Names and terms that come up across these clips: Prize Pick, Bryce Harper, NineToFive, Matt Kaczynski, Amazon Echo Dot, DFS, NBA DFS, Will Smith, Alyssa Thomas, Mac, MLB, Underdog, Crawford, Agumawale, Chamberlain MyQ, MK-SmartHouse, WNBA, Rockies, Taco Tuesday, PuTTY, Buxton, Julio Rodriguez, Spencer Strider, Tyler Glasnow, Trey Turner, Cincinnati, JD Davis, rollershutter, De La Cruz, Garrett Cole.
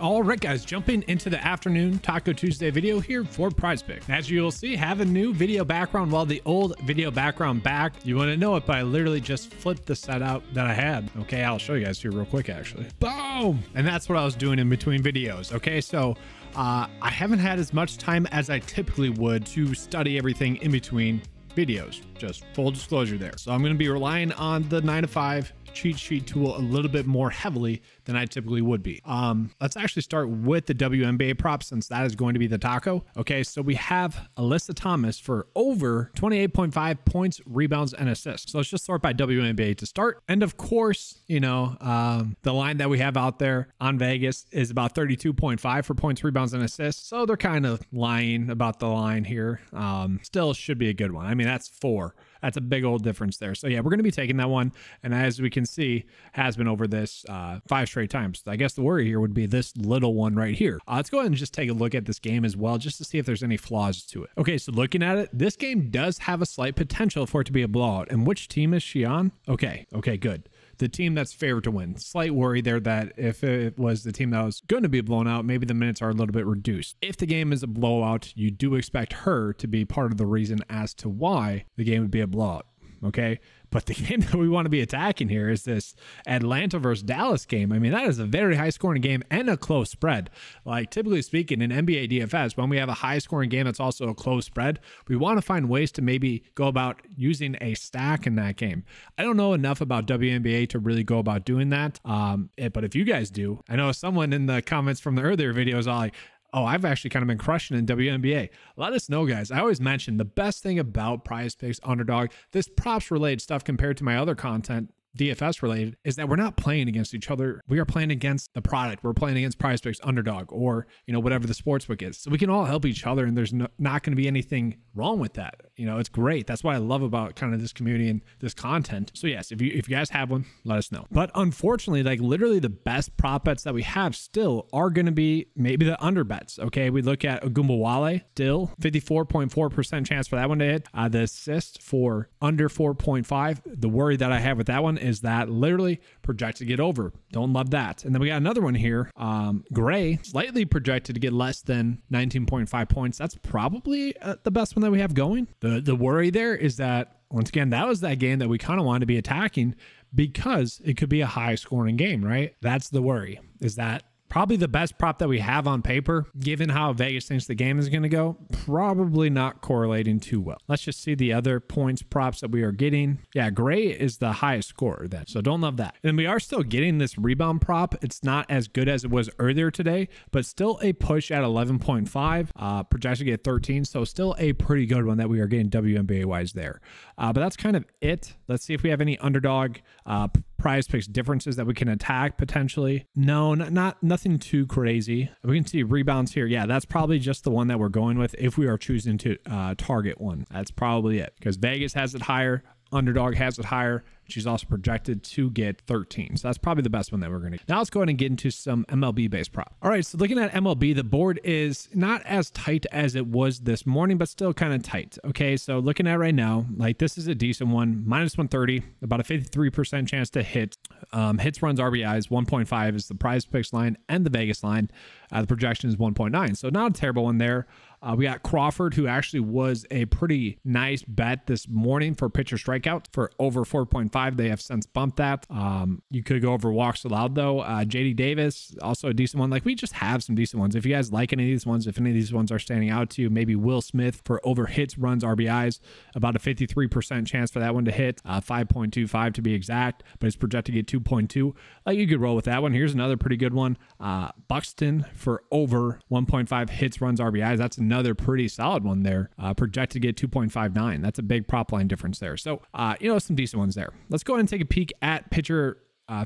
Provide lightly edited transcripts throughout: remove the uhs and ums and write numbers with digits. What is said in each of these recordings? All right, guys, jumping into the afternoon Taco Tuesday video here for Prize Pick. As you'll see, have a new video background while the old video background back. You want to know it, but I literally just flipped the setup that I had. Okay, I'll show you guys here real quick, actually. Boom! And that's what I was doing in between videos. Okay, so I haven't had as much time as I typically would to study everything in between videos. Just full disclosure there. So I'm going to be relying on the 9to5 cheat sheet tool a little bit more heavily than I typically would be. Let's actually start with the WNBA prop, since that is going to be the taco. Okay, so we have Alyssa Thomas for over 28.5 points, rebounds, and assists. So let's just sort by WNBA to start. And of course, you know, the line that we have out there on Vegas is about 32.5 for points, rebounds, and assists. So they're kind of lying about the line here. Still should be a good one. I mean, that's 4. That's a big old difference there. So yeah, we're going to be taking that one. And as we can see, has been over this 5 straight times. I guess the worry here would be this little one right here. Let's go ahead and just take a look at this game as well, just to see if there's any flaws to it. Okay, so looking at it, this game does have a slight potential for it to be a blowout. And which team is she on? Okay, good. The team that's favored to win. Slight worry there that if it was the team that was going to be blown out, maybe the minutes are a little bit reduced. If the game is a blowout, you do expect her to be part of the reason as to why the game would be a blowout. Okay. But the game that we want to be attacking here is this Atlanta versus Dallas game. I mean, that is a very high scoring game and a close spread. Like, typically speaking in NBA DFS, when we have a high scoring game that's also a close spread, we want to find ways to maybe go about using a stack in that game. I don't know enough about WNBA to really go about doing that. But if you guys do, I know someone in the comments from the earlier videos are like, oh, I've actually kind of been crushing in WNBA. Let us know, guys. I always mention the best thing about Prize Picks, Underdog, this props related stuff compared to my other content, DFS related, is that we're not playing against each other. We are playing against the product. We're playing against Prize Picks, Underdog, or, you know, whatever the sportsbook is. So we can all help each other, and there's not going to be anything wrong with that. You know, it's great. That's what I love about kind of this community and this content. So yes, if you guys have one, let us know. But unfortunately, like, literally the best prop bets that we have still are going to be maybe the under bets. Okay, we look at Agumawale, still 54.4% chance for that one to hit. The assist for under 4.5. The worry that I have with that one is that literally projected to get over. Don't love that. And then we got another one here. Gray, slightly projected to get less than 19.5 points. That's probably the best one that we have going. The worry there is that, once again, that was that game that we kind of wanted to be attacking because it could be a high scoring game, right? That's the worry, is that probably the best prop that we have on paper, given how Vegas thinks the game is going to go, probably not correlating too well. Let's just see the other points props that we are getting. Yeah, Gray is the highest scorer then, so don't love that. And we are still getting this rebound prop. It's not as good as it was earlier today, but still a push at 11.5, projected to get 13, so still a pretty good one that we are getting WNBA-wise there. But that's kind of it. Let's see if we have any underdog Prize Picks differences that we can attack potentially. No, nothing too crazy. We can see rebounds here. Yeah, that's probably just the one that we're going with if we are choosing to target one. That's probably it, because Vegas has it higher, Underdog has it higher. She's also projected to get 13. So that's probably the best one that we're going to get. Now let's go ahead and get into some MLB based prop. All right, so looking at MLB, the board is not as tight as it was this morning, but still kind of tight. Okay, so looking at right now, like, this is a decent one. Minus 130, about a 53% chance to hit. Hits, runs, RBIs, 1.5 is the Prize Picks line and the Vegas line. The projection is 1.9. So not a terrible one there. We got Crawford, who actually was a pretty nice bet this morning for pitcher strikeout for over 4.5. They have since bumped that. You could go over walks allowed, though. JD Davis, also a decent one. Like, we just have some decent ones. If you guys like any of these ones, if any of these ones are standing out to you, maybe Will Smith for over hits, runs, RBIs, about a 53% chance for that one to hit, 5.25 to be exact, but it's projected to get 2.2. You could roll with that one. Here's another pretty good one. Buxton for over 1.5 hits, runs, RBIs. That's another pretty solid one there, projected to get 2.59. That's a big prop line difference there. So, you know, some decent ones there. Let's go ahead and take a peek at pitcher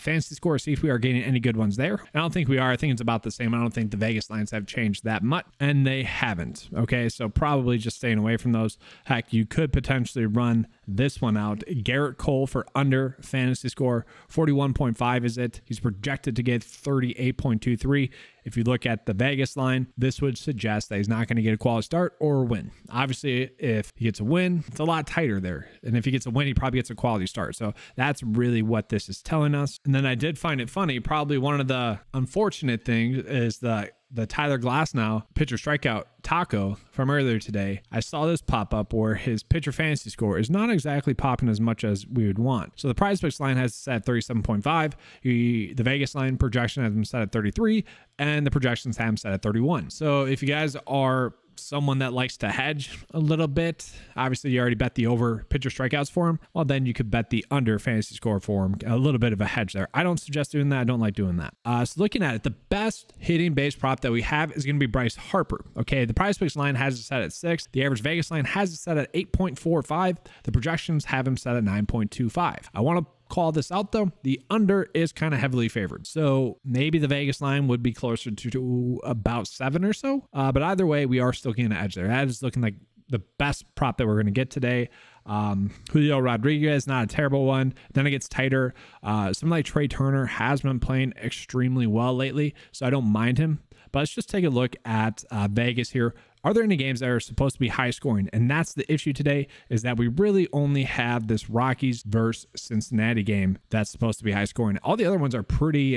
fantasy score, see if we are getting any good ones there. I don't think we are. I think it's about the same. I don't think the Vegas lines have changed that much, and they haven't. Okay, so probably just staying away from those. Heck, you could potentially run this one out. Garrett Cole for under, fantasy score 41.5 is it. He's projected to get 38.23. If you look at the Vegas line, this would suggest that he's not going to get a quality start or a win. Obviously, if he gets a win, it's a lot tighter there. And if he gets a win, he probably gets a quality start. So that's really what this is telling us. And then I did find it funny. Probably one of the unfortunate things is the Tyler Glasnow pitcher strikeout taco from earlier today. I saw this pop up where his pitcher fantasy score is not exactly popping as much as we would want. So the Prize Picks line has set at 37.5. The Vegas line projection has him set at 33, and the projections have him set at 31. So if you guys are someone that likes to hedge a little bit, obviously you already bet the over pitcher strikeouts for him, well then you could bet the under fantasy score for him. A little bit of a hedge there. I don't suggest doing that. I don't like doing that. So looking at it, the best hitting base prop that we have is going to be Bryce Harper. Okay, the Prize Picks line has it set at 6. The average Vegas line has it set at 8.45. The projections have him set at 9.25. I want to call this out though. The under is kind of heavily favored. So maybe the Vegas line would be closer to about 7 or so. But either way, we are still getting an edge there. That is looking like the best prop that we're going to get today. Julio Rodriguez, not a terrible one. Then it gets tighter. Something like Trey Turner has been playing extremely well lately, so I don't mind him. But let's just take a look at Vegas here. Are there any games that are supposed to be high scoring? And that's the issue today, is that we really only have this Rockies versus Cincinnati game that's supposed to be high scoring. All the other ones are pretty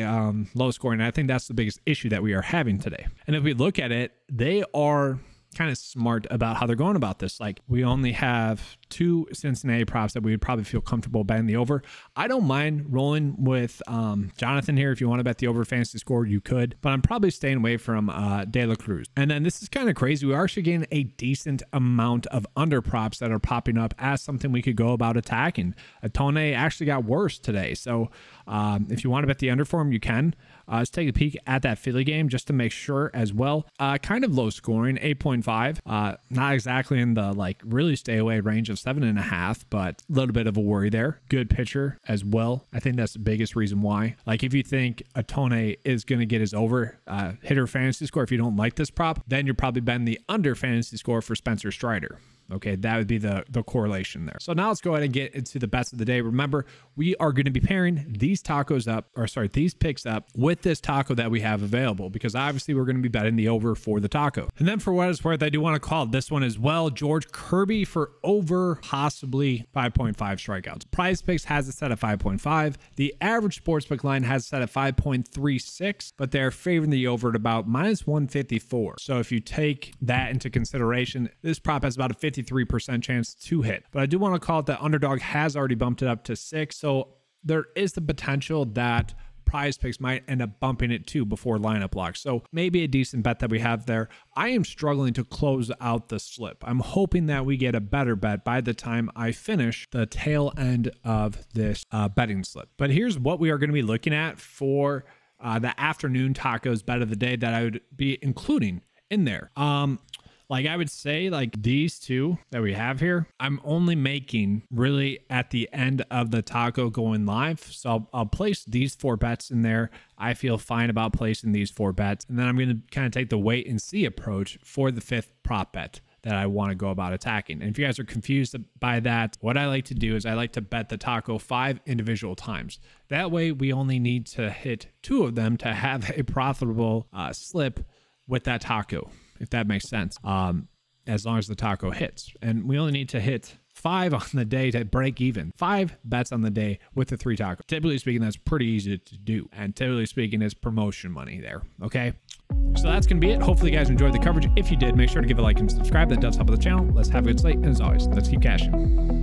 low scoring. And I think that's the biggest issue that we are having today. And if we look at it, they are kind of smart about how they're going about this. Like, we only have 2 Cincinnati props that we would probably feel comfortable betting the over. I don't mind rolling with Jonathan here. If you want to bet the over fantasy score, you could, but I'm probably staying away from De La Cruz. And then this is kind of crazy. We are actually getting a decent amount of under props that are popping up as something we could go about attacking. Atone actually got worse today. So if you want to bet the under for him, you can. Let's take a peek at that Philly game just to make sure as well. Kind of low scoring, 8.5. Not exactly in the like really stay away range of 7.5, but a little bit of a worry there. Good pitcher as well. I think that's the biggest reason why. Like, if you think Atone is going to get his over hitter fantasy score, if you don't like this prop, then you're probably betting the under fantasy score for Spencer Strider. Okay, that would be the correlation there. So now let's go ahead and get into the best of the day. Remember, we are going to be pairing these tacos up, or sorry, these picks up with this taco that we have available, because obviously we're going to be betting the over for the taco. And then for what it's worth, I do want to call this one as well. George Kirby for over possibly 5.5 strikeouts. Prize Picks has it set at 5.5. The average sportsbook line has it set at 5.36, but they're favoring the over at about -154. So if you take that into consideration, this prop has about a 53% chance to hit. But I do want to call it that Underdog has already bumped it up to 6. So there is the potential that Prize Picks might end up bumping it too before lineup lock. So maybe a decent bet that we have there. I am struggling to close out the slip. I'm hoping that we get a better bet by the time I finish the tail end of this betting slip. But here's what we are going to be looking at for the afternoon tacos bet of the day that I would be including in there. Like, I would say, like, these two that we have here, I'm only making really at the end of the taco going live. So I'll place these 4 bets in there. I feel fine about placing these 4 bets. And then I'm going to kind of take the wait and see approach for the 5th prop bet that I want to go about attacking. And if you guys are confused by that, what I like to do is I like to bet the taco 5 individual times. That way we only need to hit 2 of them to have a profitable slip with that taco, if that makes sense, as long as the taco hits. And we only need to hit 5 on the day to break even. 5 bets on the day with the 3 tacos. Typically speaking, that's pretty easy to do. And typically speaking, it's promotion money there, okay? So that's going to be it. Hopefully you guys enjoyed the coverage. If you did, make sure to give a like and subscribe. That does help the channel. Let's have a good slate. And as always, let's keep cashing.